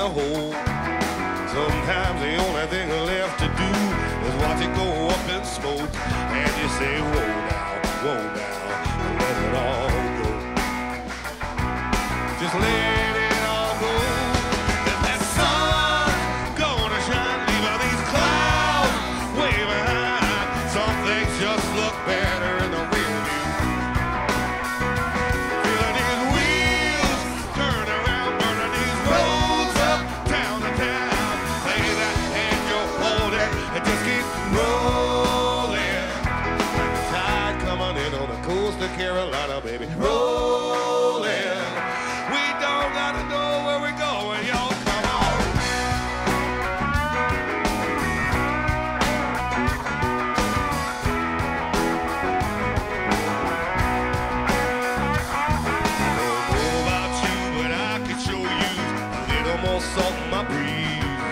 in a hole. Sometimes the only thing left to do is watch it go up in smoke. And you say, whoa now, let it all go. Just let it all go. Let that sun gonna shine, leave all these clouds way behind. Some things just look better in the rear view. Feeling these wheels turn around, burning these roads up town to town. Play that hand you're holding and just keep rolling. When the tide coming in on the coast of Carolina, baby, rolling. We don't gotta know where we're going, y'all. Come on. I don't know about you, but I could show you a little more salt in my breeze,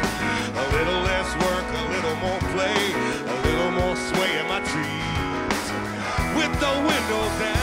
a little less work, a little more play, a little more sway in my trees. With the windows down.